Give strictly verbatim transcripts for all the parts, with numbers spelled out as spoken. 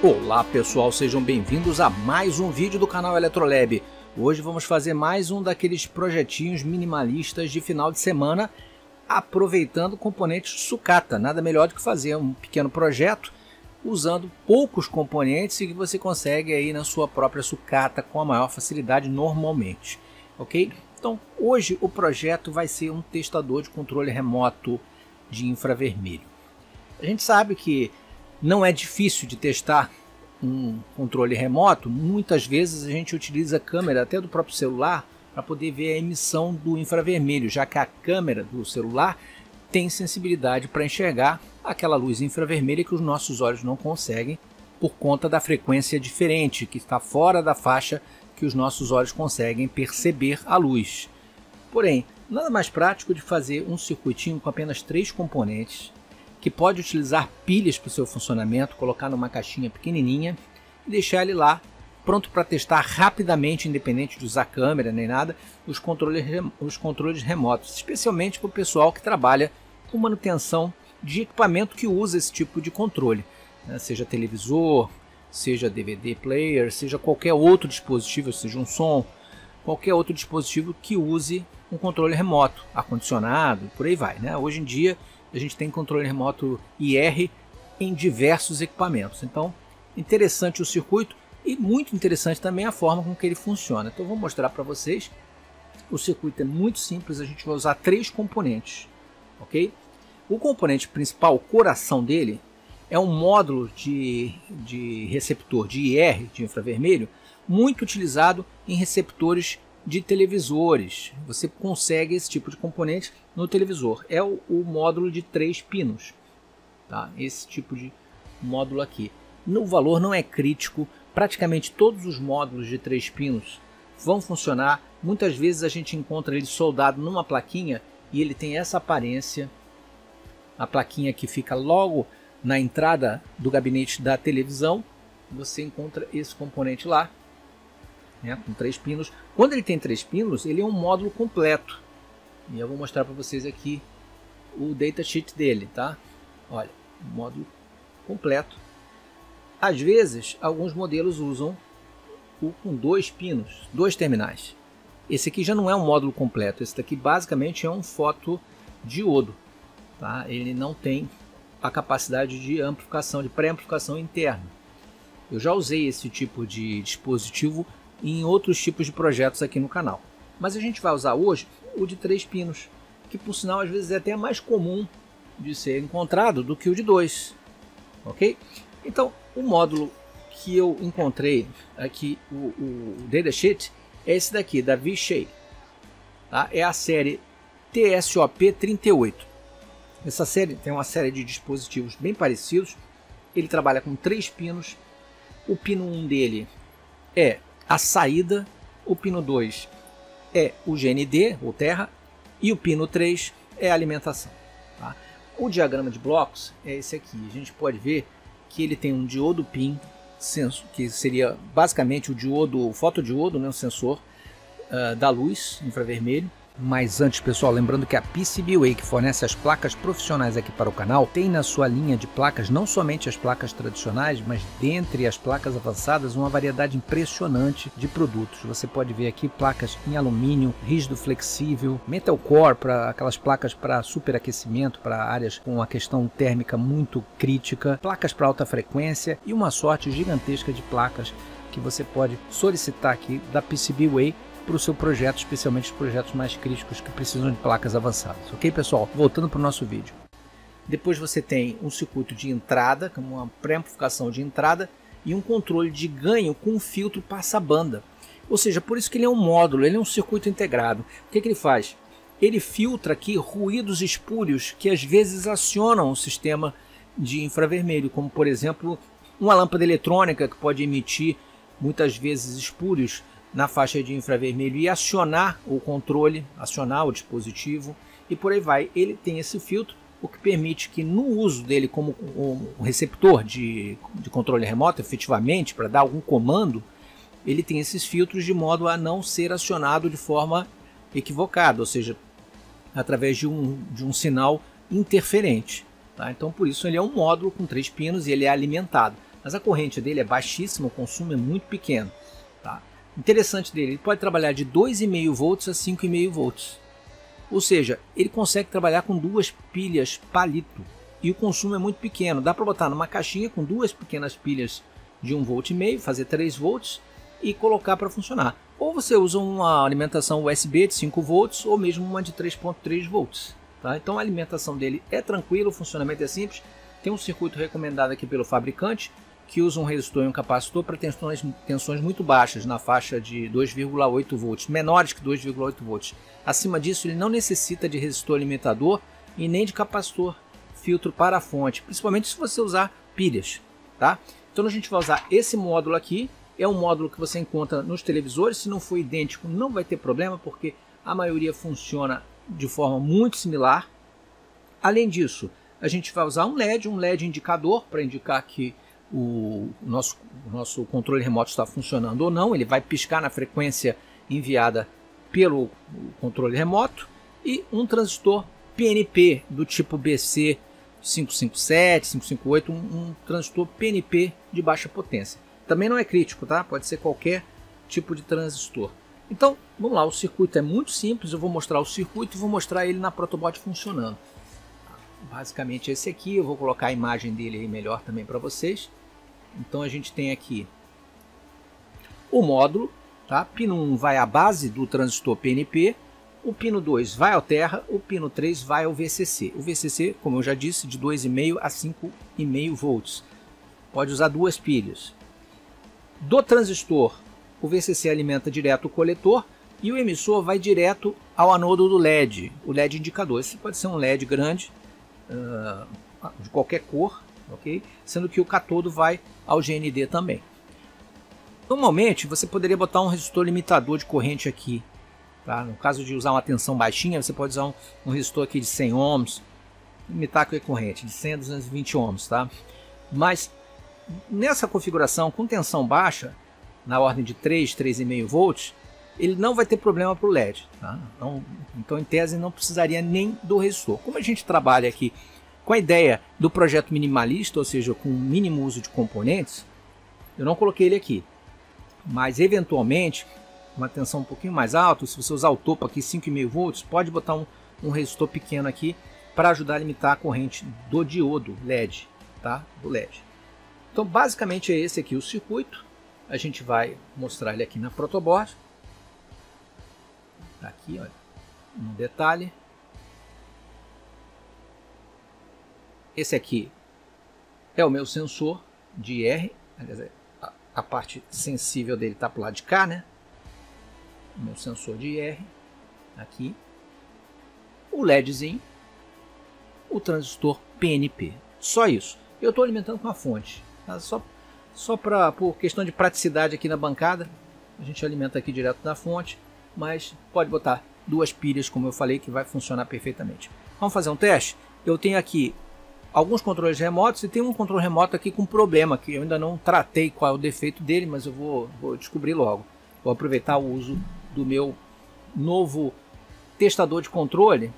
Olá pessoal, sejam bem-vindos a mais um vídeo do canal Eletrolab. Hoje vamos fazer mais um daqueles projetinhos minimalistas de final de semana, aproveitando componentes sucata. Nada melhor do que fazer um pequeno projeto usando poucos componentes e que você consegue aí na sua própria sucata com a maior facilidade normalmente, ok? Então hoje o projeto vai ser um testador de controle remoto de infravermelho. A gente sabe que não é difícil de testar um controle remoto, muitas vezes a gente utiliza a câmera até do próprio celular para poder ver a emissão do infravermelho, já que a câmera do celular tem sensibilidade para enxergar aquela luz infravermelha que os nossos olhos não conseguem por conta da frequência diferente, que está fora da faixa que os nossos olhos conseguem perceber a luz. Porém, nada mais prático de fazer um circuitinho com apenas três componentes, que pode utilizar pilhas para o seu funcionamento, colocar numa caixinha pequenininha e deixar ele lá pronto para testar rapidamente, independente de usar câmera nem nada, os controles, os controles remotos, especialmente para o pessoal que trabalha com manutenção de equipamento que usa esse tipo de controle, né? Seja televisor, seja D V D player, seja qualquer outro dispositivo, seja um som, qualquer outro dispositivo que use um controle remoto, ar-condicionado, por aí vai, né? Hoje em dia a gente tem controle remoto I R em diversos equipamentos, então interessante o circuito e muito interessante também a forma com que ele funciona. Então vou mostrar para vocês, o circuito é muito simples, a gente vai usar três componentes, ok? O componente principal, o coração dele, é um módulo de, de receptor de I R, de infravermelho, muito utilizado em receptores de televisores. Você consegue esse tipo de componente no televisor, é o, o módulo de três pinos, tá? Esse tipo de módulo aqui, no valor não é crítico, praticamente todos os módulos de três pinos vão funcionar, muitas vezes a gente encontra ele soldado numa plaquinha e ele tem essa aparência, a plaquinha que fica logo na entrada do gabinete da televisão, você encontra esse componente lá, né, com três pinos. Quando ele tem três pinos, ele é um módulo completo. E eu vou mostrar para vocês aqui o datasheet dele, tá? Olha, módulo completo. Às vezes, alguns modelos usam o com dois pinos, dois terminais. Esse aqui já não é um módulo completo. Esse daqui basicamente é um fotodiodo, tá? Ele não tem a capacidade de amplificação, de pré-amplificação interna. Eu já usei esse tipo de dispositivo em outros tipos de projetos aqui no canal, mas a gente vai usar hoje o de três pinos, que por sinal às vezes é até mais comum de ser encontrado do que o de dois, ok? Então o módulo que eu encontrei aqui, o, o, o datasheet, é esse daqui da Vishay, tá? É a série T S O P trinta e oito. Essa série tem uma série de dispositivos bem parecidos, ele trabalha com três pinos, o pino um dele é a saída, o pino dois é o G N D, ou terra, e o pino três é a alimentação, tá? O diagrama de blocos é esse aqui, a gente pode ver que ele tem um diodo pin, que seria basicamente o diodo, o fotodiodo, né, o sensor uh, da luz infravermelho. Mas antes, pessoal, lembrando que a P C B Way, que fornece as placas profissionais aqui para o canal, tem na sua linha de placas não somente as placas tradicionais, mas dentre as placas avançadas, uma variedade impressionante de produtos. Você pode ver aqui placas em alumínio, rígido flexível, metal core, para aquelas placas para superaquecimento, para áreas com a questão térmica muito crítica, placas para alta frequência e uma sorte gigantesca de placas que você pode solicitar aqui da P C B Way para o seu projeto, especialmente os projetos mais críticos que precisam de placas avançadas, ok pessoal? Voltando para o nosso vídeo. Depois você tem um circuito de entrada, como uma pré-amplificação de entrada e um controle de ganho com um filtro passa-banda, ou seja, por isso que ele é um módulo, ele é um circuito integrado. O que, que ele faz? Ele filtra aqui ruídos espúrios que às vezes acionam o sistema de infravermelho, como por exemplo uma lâmpada eletrônica que pode emitir muitas vezes espúrios na faixa de infravermelho e acionar o controle, acionar o dispositivo e por aí vai. Ele tem esse filtro, o que permite que no uso dele como um receptor de, de controle remoto, efetivamente, para dar algum comando, ele tem esses filtros de modo a não ser acionado de forma equivocada, ou seja, através de um, de um sinal interferente, tá? Então por isso ele é um módulo com três pinos e ele é alimentado. mas a corrente dele é baixíssima, o consumo é muito pequeno. Tá? Interessante dele, ele pode trabalhar de dois vírgula cinco volts a cinco vírgula cinco volts. Ou seja, ele consegue trabalhar com duas pilhas palito e o consumo é muito pequeno. Dá para botar numa caixinha com duas pequenas pilhas de um vírgula cinco volts, fazer três volts e colocar para funcionar. Ou você usa uma alimentação U S B de cinco volts ou mesmo uma de três vírgula três volts. Tá? Então a alimentação dele é tranquila, o funcionamento é simples. Tem um circuito recomendado aqui pelo fabricante que usa um resistor e um capacitor para tensões, tensões muito baixas, na faixa de dois vírgula oito volts, menores que dois vírgula oito volts. Acima disso, ele não necessita de resistor limitador e nem de capacitor filtro para a fonte, principalmente se você usar pilhas. Tá? Então a gente vai usar esse módulo aqui, é um módulo que você encontra nos televisores, se não for idêntico não vai ter problema, porque a maioria funciona de forma muito similar. Além disso, a gente vai usar um L E D, um L E D indicador, para indicar que o nosso, o nosso controle remoto está funcionando ou não, ele vai piscar na frequência enviada pelo controle remoto, e um transistor P N P do tipo B C cinco cinco sete, cinco cinco oito, um, um transistor P N P de baixa potência. Também não é crítico, tá? Pode ser qualquer tipo de transistor. Então, vamos lá, o circuito é muito simples, eu vou mostrar o circuito e vou mostrar ele na protoboard funcionando. Basicamente esse aqui, eu vou colocar a imagem dele aí melhor também para vocês. Então a gente tem aqui o módulo, tá? Pino um vai à base do transistor P N P, o pino dois vai ao terra, o pino três vai ao V C C. O V C C, como eu já disse, de dois vírgula cinco a cinco vírgula cinco volts. Pode usar duas pilhas. Do transistor, o V C C alimenta direto o coletor e o emissor vai direto ao anodo do L E D, o L E D indicador. Esse pode ser um L E D grande, Uh, de qualquer cor, ok? Sendo que o cátodo vai ao G N D também. Normalmente você poderia botar um resistor limitador de corrente aqui, tá? No caso de usar uma tensão baixinha, você pode usar um, um resistor aqui de cem ohms, limitar com a corrente de cem a duzentos e vinte ohms, tá? Mas nessa configuração com tensão baixa, na ordem de três, três vírgula cinco volts, ele não vai ter problema para o L E D, tá? Então, então, em tese, não precisaria nem do resistor. Como a gente trabalha aqui com a ideia do projeto minimalista, ou seja, com o mínimo uso de componentes, eu não coloquei ele aqui. Mas, eventualmente, uma tensão um pouquinho mais alta, se você usar o topo aqui, cinco vírgula cinco volts, pode botar um, um resistor pequeno aqui para ajudar a limitar a corrente do diodo L E D, tá? Do L E D. Então, basicamente, é esse aqui o circuito. A gente vai mostrar ele aqui na protoboard. Tá aqui, olha, um detalhe. Esse aqui é o meu sensor de I R. A, a parte sensível dele tá pro lado de cá, né? O meu sensor de I R. Aqui. O LEDzinho. O transistor P N P. Só isso. Eu estou alimentando com a fonte. Tá? Só, só pra, por questão de praticidade aqui na bancada. A gente alimenta aqui direto da fonte. Mas pode botar duas pilhas, como eu falei, que vai funcionar perfeitamente. Vamos fazer um teste? Eu tenho aqui alguns controles remotos e tem um controle remoto aqui com problema, que eu ainda não tratei qual é o defeito dele, mas eu vou, vou descobrir logo. Vou aproveitar o uso do meu novo testador de controle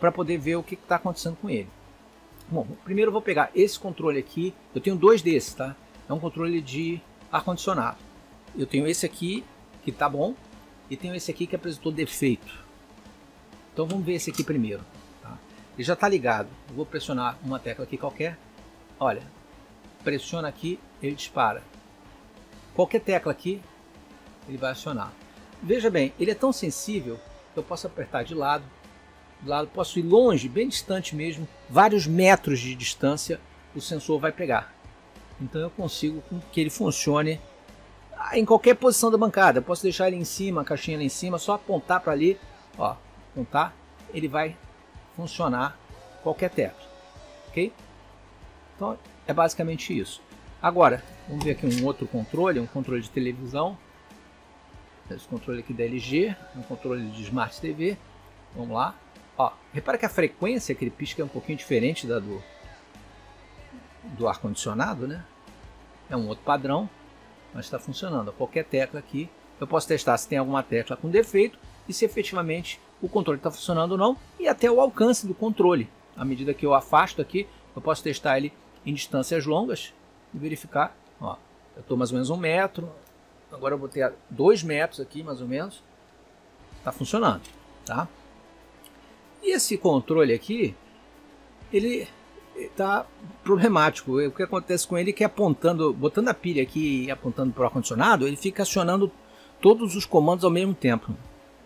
para poder ver o que está acontecendo com ele. Bom, primeiro eu vou pegar esse controle aqui, eu tenho dois desses, tá? É um controle de ar-condicionado. Eu tenho esse aqui, que tá bom. E tenho esse aqui que apresentou defeito. Então vamos ver esse aqui primeiro. Tá? Ele já está ligado. Eu vou pressionar uma tecla aqui qualquer. Olha, pressiona aqui, ele dispara. Qualquer tecla aqui, ele vai acionar. Veja bem, ele é tão sensível que eu posso apertar de lado, de lado, posso ir longe, bem distante mesmo, vários metros de distância, o sensor vai pegar. Então eu consigo que ele funcione em qualquer posição da bancada. Eu posso deixar ele em cima, a caixinha lá em cima, só apontar para ali, ó, apontar, ele vai funcionar qualquer teto, ok? Então é basicamente isso. Agora, vamos ver aqui um outro controle, um controle de televisão, esse controle aqui da L G, um controle de Smart T V, vamos lá, ó, repara que a frequência que ele pisca é um pouquinho diferente da do, do ar-condicionado, né? É um outro padrão. Mas está funcionando. Qualquer tecla aqui, eu posso testar se tem alguma tecla com defeito e se efetivamente o controle está funcionando ou não, e até o alcance do controle. À medida que eu afasto aqui, eu posso testar ele em distâncias longas, e verificar. Ó, eu estou mais ou menos um metro, agora eu botei dois metros aqui, mais ou menos. Está funcionando, tá? E esse controle aqui, ele está problemático. O que acontece com ele é que apontando, botando a pilha aqui e apontando para o ar-condicionado, ele fica acionando todos os comandos ao mesmo tempo.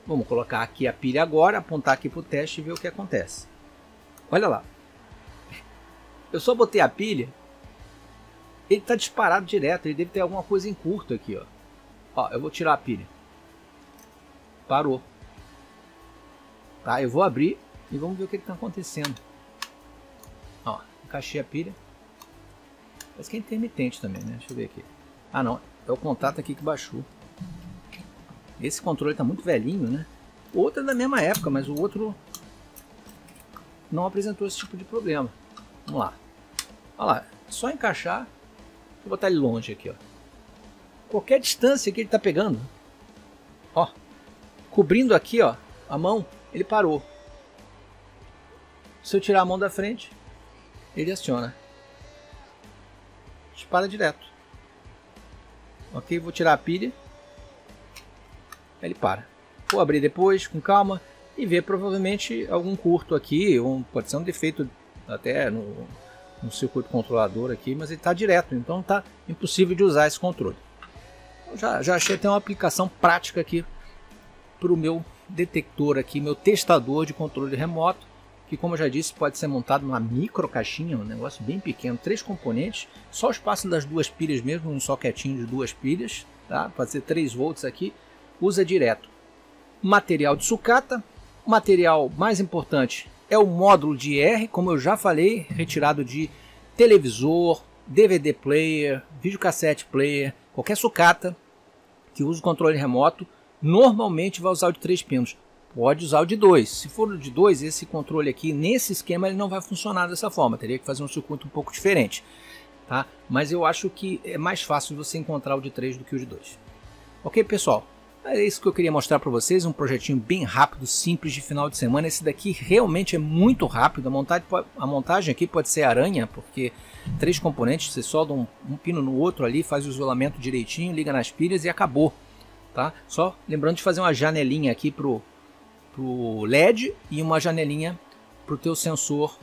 Vamos colocar aqui a pilha agora, apontar aqui para o teste e ver o que acontece. Olha lá. Eu só botei a pilha, ele está disparado direto, ele deve ter alguma coisa em curto aqui. Ó. Ó, eu vou tirar a pilha. Parou. Tá, eu vou abrir e vamos ver o que está acontecendo. Ó, encaixei a pilha. Parece que é intermitente também, né? Deixa eu ver aqui. Ah não, é o contato aqui que baixou. Esse controle está muito velhinho, né? Outro é da mesma época, mas o outro não apresentou esse tipo de problema. Vamos lá. Olha lá, só encaixar. Vou botar ele longe aqui, ó. Qualquer distância que ele está pegando, ó, cobrindo aqui, ó, a mão, ele parou. Se eu tirar a mão da frente, ele aciona. Dispara direto. Ok, vou tirar a pilha. Ele para. Vou abrir depois com calma e ver provavelmente algum curto aqui, ou pode ser um defeito até no, no circuito controlador aqui, mas ele está direto, então está impossível de usar esse controle. Eu já, já achei até uma aplicação prática aqui para o meu detector aqui, meu testador de controle remoto, que como eu já disse pode ser montado numa micro caixinha, um negócio bem pequeno, três componentes, só o espaço das duas pilhas mesmo, um soquetinho de duas pilhas, tá? Fazer três volts aqui. Usa direto. Material de sucata. O material mais importante é o módulo de I R, como eu já falei, retirado de televisor, D V D player, videocassete player, qualquer sucata que use o controle remoto, normalmente vai usar o de três pinos. Pode usar o de dois. Se for o de dois, esse controle aqui, nesse esquema, ele não vai funcionar dessa forma. Teria que fazer um circuito um pouco diferente. Tá? Mas eu acho que é mais fácil você encontrar o de três do que o de dois. Ok, pessoal? É isso que eu queria mostrar para vocês, um projetinho bem rápido, simples de final de semana. Esse daqui realmente é muito rápido, a montagem, a montagem aqui pode ser aranha, porque três componentes, você solda um, um pino no outro ali, faz o isolamento direitinho, liga nas pilhas e acabou. Tá? Só lembrando de fazer uma janelinha aqui para o L E D e uma janelinha para o teu sensor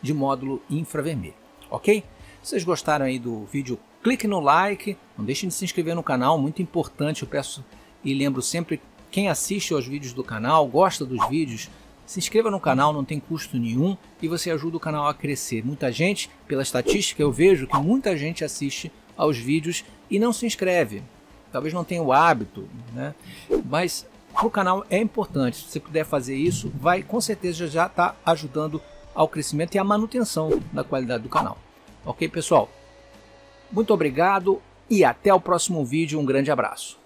de módulo infravermelho, ok? Se vocês gostaram aí do vídeo, clique no like, não deixem de se inscrever no canal, muito importante, eu peço... E lembro sempre, quem assiste aos vídeos do canal, gosta dos vídeos, se inscreva no canal, não tem custo nenhum e você ajuda o canal a crescer. Muita gente, pela estatística, eu vejo que muita gente assiste aos vídeos e não se inscreve. Talvez não tenha o hábito, né? Mas para o canal é importante. Se você puder fazer isso, vai com certeza já tá ajudando ao crescimento e à manutenção da qualidade do canal. Ok, pessoal? Muito obrigado e até o próximo vídeo. Um grande abraço.